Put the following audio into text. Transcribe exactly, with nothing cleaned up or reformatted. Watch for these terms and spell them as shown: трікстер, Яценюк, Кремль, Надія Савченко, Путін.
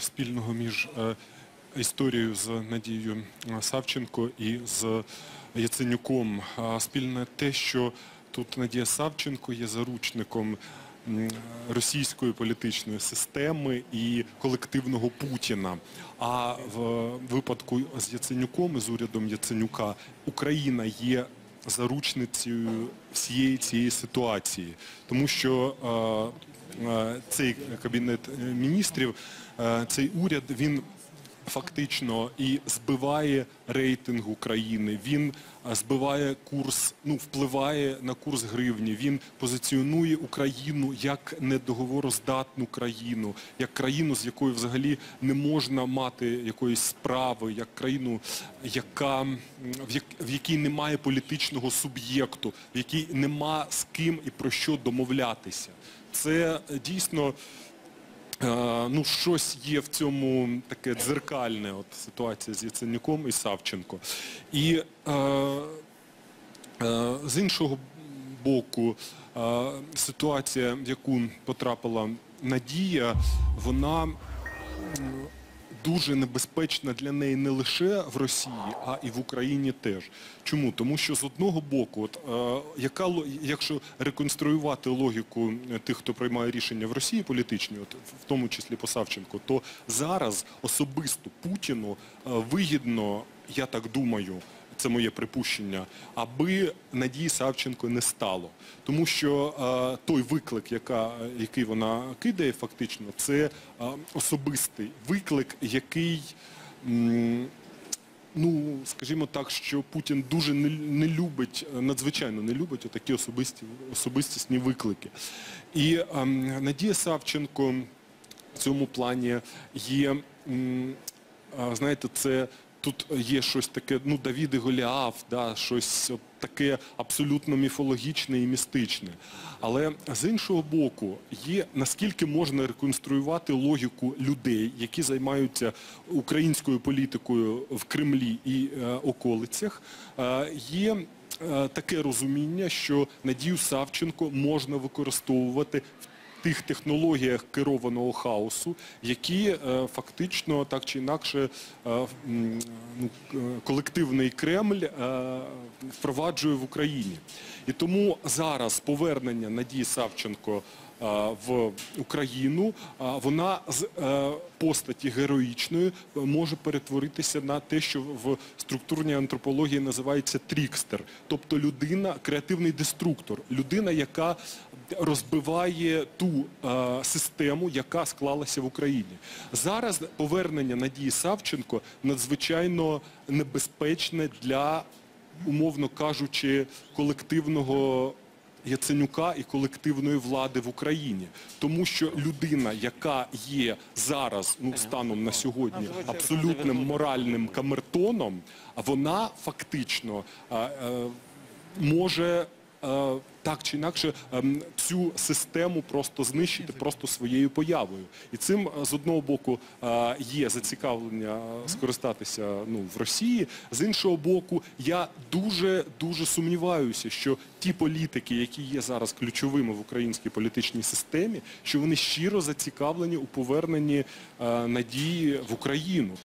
Спільного між історією з Надією Савченко і з Яценюком. Спільне те, що тут Надія Савченко є заручником російської політичної системи і колективного Путіна. А в випадку з Яценюком і з урядом Яценюка Україна є заручницею всієї цієї ситуації. Тому що цей Кабінет міністрів, цей уряд, він фактично і збиває рейтинг України, він збиває курс, ну, впливає на курс гривні, він позиціонує Україну як недоговороздатну країну, як країну, з якою взагалі не можна мати якоїсь справи, як країну, яка, в, як, в якій немає політичного суб'єкту, в якій нема з ким і про що домовлятися. Це дійсно... Ну, щось є в цьому таке дзеркальне, от, ситуація з Яценюком і Савченко. І е, е, з іншого боку, е, ситуація, в яку потрапила Надія, вона дуже небезпечна для неї не лише в Росії, а і в Україні теж. Чому? Тому що з одного боку, от, е, яка, якщо реконструювати логіку тих, хто приймає рішення в Росії політичні, от, в тому числі по Савченко, то зараз особисто Путіну е, вигідно, я так думаю, це моє припущення, аби Надії Савченко не стало. Тому що е, той виклик, яка, який вона кидає фактично, це е, особистий виклик, який, м, ну, скажімо так, що Путін дуже не, не любить, надзвичайно не любить отакі особисті, особистісні виклики. І е, Надія Савченко в цьому плані є, м, е, знаєте, це... Тут є щось таке, ну, Давід і Голіаф, да, щось от таке абсолютно міфологічне і містичне. Але з іншого боку, є, наскільки можна реконструювати логіку людей, які займаються українською політикою в Кремлі і е, околицях, е, є е, таке розуміння, що Надію Савченко можна використовувати в тих технологіях керованого хаосу, які е, фактично, так чи інакше, е, ну, колективний Кремль е, впроваджує в Україні. І тому зараз повернення Надії Савченко е, в Україну, е, вона з е, постаті героїчної може перетворитися на те, що в структурній антропології називається трікстер. Тобто людина, креативний деструктор, людина, яка розбиває ту е, систему, яка склалася в Україні. Зараз повернення Надії Савченко надзвичайно небезпечне для, умовно кажучи, колективного Яценюка і колективної влади в Україні. Тому що людина, яка є зараз, ну, станом на сьогодні, абсолютним моральним камертоном, вона фактично е, е, може... так чи інакше цю систему просто знищити просто своєю появою. І цим, з одного боку, є зацікавлення скористатися, ну, в Росії, з іншого боку, я дуже-дуже сумніваюся, що ті політики, які є зараз ключовими в українській політичній системі, що вони щиро зацікавлені у поверненні Надії в Україну.